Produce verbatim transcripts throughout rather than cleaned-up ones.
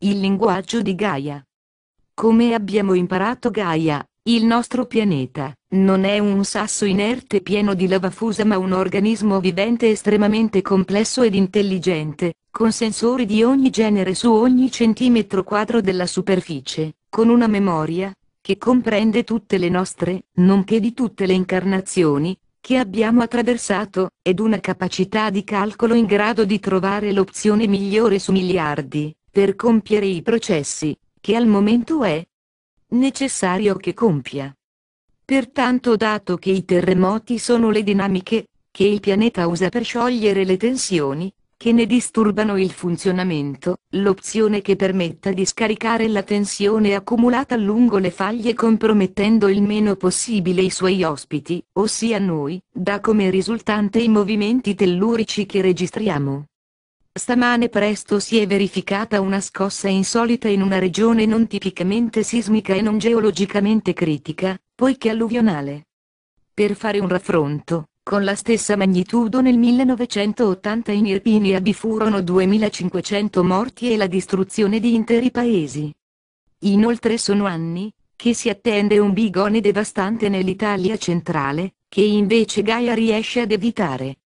Il linguaggio di Gaia. Come abbiamo imparato, Gaia, il nostro pianeta, non è un sasso inerte pieno di lava fusa ma un organismo vivente estremamente complesso ed intelligente, con sensori di ogni genere su ogni centimetro quadro della superficie, con una memoria, che comprende tutte le nostre, nonché di tutte le incarnazioni, che abbiamo attraversato, ed una capacità di calcolo in grado di trovare l'opzione migliore su miliardi, per compiere i processi, che al momento è necessario che compia. Pertanto, dato che i terremoti sono le dinamiche, che il pianeta usa per sciogliere le tensioni, che ne disturbano il funzionamento, l'opzione che permetta di scaricare la tensione accumulata lungo le faglie compromettendo il meno possibile i suoi ospiti, ossia noi, dà come risultante i movimenti tellurici che registriamo. Stamane presto si è verificata una scossa insolita in una regione non tipicamente sismica e non geologicamente critica, poiché alluvionale. Per fare un raffronto, con la stessa magnitudo nel millenovecentottanta in Irpinia vi furono duemilacinquecento morti e la distruzione di interi paesi. Inoltre sono anni che si attende un bigone devastante nell'Italia centrale, che invece Gaia riesce ad evitare.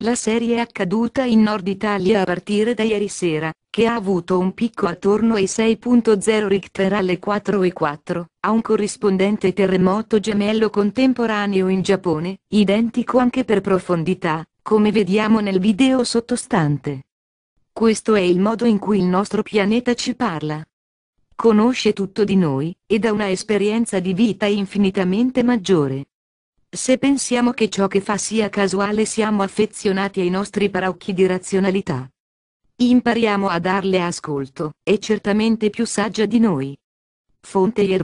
La serie è accaduta in Nord Italia a partire da ieri sera, che ha avuto un picco attorno ai sei punto zero Richter alle quattro e quattro, a un corrispondente terremoto gemello contemporaneo in Giappone, identico anche per profondità, come vediamo nel video sottostante. Questo è il modo in cui il nostro pianeta ci parla. Conosce tutto di noi, ed ha una esperienza di vita infinitamente maggiore. Se pensiamo che ciò che fa sia casuale, siamo affezionati ai nostri paraocchi di razionalità. Impariamo a darle ascolto, è certamente più saggia di noi. Fonte: